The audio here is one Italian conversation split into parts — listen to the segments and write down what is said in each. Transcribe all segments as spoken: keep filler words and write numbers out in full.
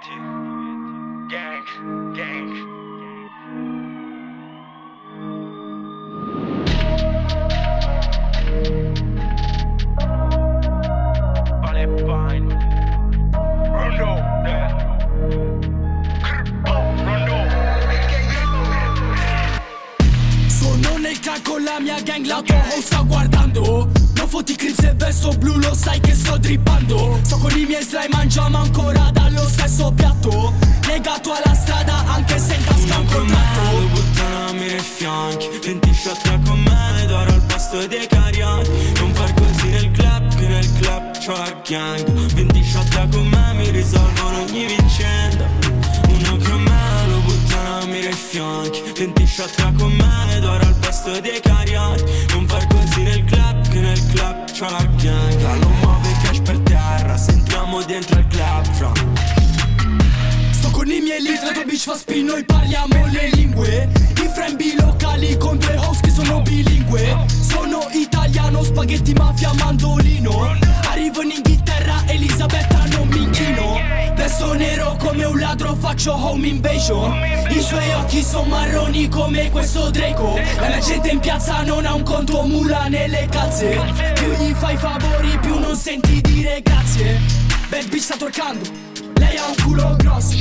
diventi gang, gang. Sono nel ca' con la mia gang, la tua ho sta guardando. Non fotti crips e verso blu, lo sai che sto drippando. Sto con i miei slime, mangiamo ancora dallo stesso piatto. Legato alla strada anche se in tasca un contratto. Lo buttano a mire e fianchi, venti shot tra con me, d'oro al pasto dei carianti. Non far così nel club, che nel club c'ho la gang. venti shot tra con me, mi risolvono ogni vicenda. Uno con me, lo buttano a mire e fianchi, venti shot tra con me, d'oro al pasto dei carianti. Non far così nel club, che nel club c'ho la gang. La non muove cash per terra, se entriamo dentro il club, fra. Con i miei lead, la tua bitch fa spin, noi parliamo le lingue. I frembi locali con due host che sono bilingue. Sono italiano, spaghetti, mafia, mandolino. Arrivo in Inghilterra, Elisabetta non mi inchino. Verso nero come un ladro, faccio home invasion. I suoi occhi sono marroni come questo Draco. La mia gente in piazza non ha un conto, mula nelle calze. Più gli fai favori, più non senti dire grazie. Bad bitch sta torcando, lei ha un culo grosso,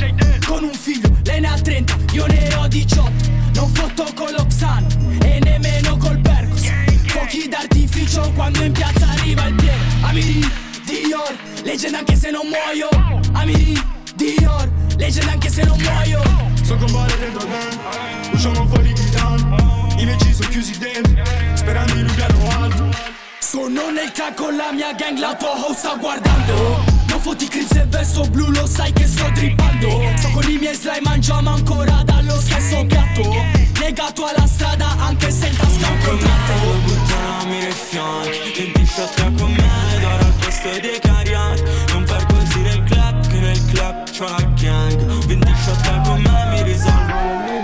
con un figlio, lei ne ha trenta, io ne ho diciotto. Non fotto con l'Oxano e nemmeno col Percos. Fuochi d'artificio quando in piazza arriva il pieno. Amiri Dior, leggenda anche se non muoio. Amiri Dior, leggenda anche se non muoio. Sto con Vale dentro me, usciamo fuori gridando. I miei ci sono chiusi dentro, sperando in un piano alto. Sono nel ca' con la mia gang, la tua host sta guardando. Fotti crips e verso blu, lo sai che sto drippando. Sto con i miei slime, mangiamo ancora dallo stesso piatto. Legato alla strada anche se in tasca un contratto. Lo buttano a mire e fianchi, venti shot tra con me, d'oro al posto dei carianti. Non far così nel club, che nel club c'ho la gang. venti shot tra con me, mi risolvo.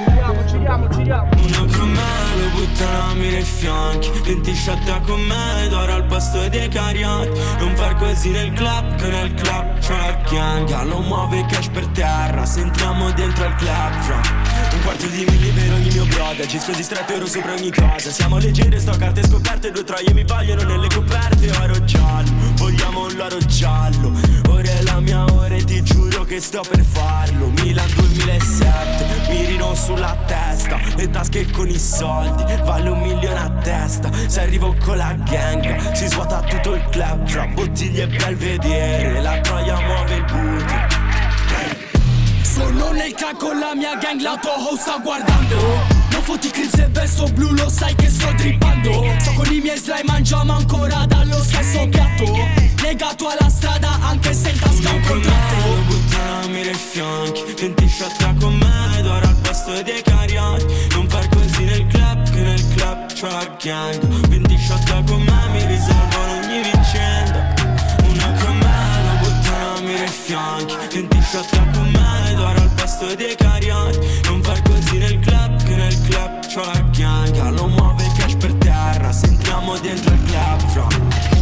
Giriamo, giriamo, giriamo. Uno con me, lo buttano a mire e fianchi, venti shot tra con me, d'oro al posto dei carianti. Non far così nel club, che nel club c'ho la gang. Lo muove cash per terra, se entriamo dentro al club, fra. Un quarto di mille per ogni mio brother, ci sto distretto, ero sopra ogni cosa. Siamo leggeri, sto carte scoperte, due troie mi vogliono nelle coperte. Oro giallo, vogliamo l'oro giallo. Ora è la mia ora e ti giuro che sto per farlo. Milan duemilasette, mirino sulla testa, le tasche con i soldi, vale un milione a testa. Se arrivo con la gang, si svuota tutto il club, fra bottiglie e belvedere. La troia muove il booty. Sono nel ca' con la mia gang, la tua host sta guardando. Non fotti crips e verso blu, lo sai che sto drippando. Sto con i miei slime, mangiamo ancora dallo stesso piatto. Legato alla strada anche se in tasca un contratto. Lo buttano a mire e fianchi, venti shot tra con me, d'oro al posto dei carianti. Non far così nel club, che nel club c'ho la gang. venti shot tra con me, mi risolvono ogni vicenda. venti shot tra con me, d'oro al posto dei carianti. Non far così nel club, che nel club c'ho la gang. Lo muove cash per terra, se entriamo dentro il club, fra.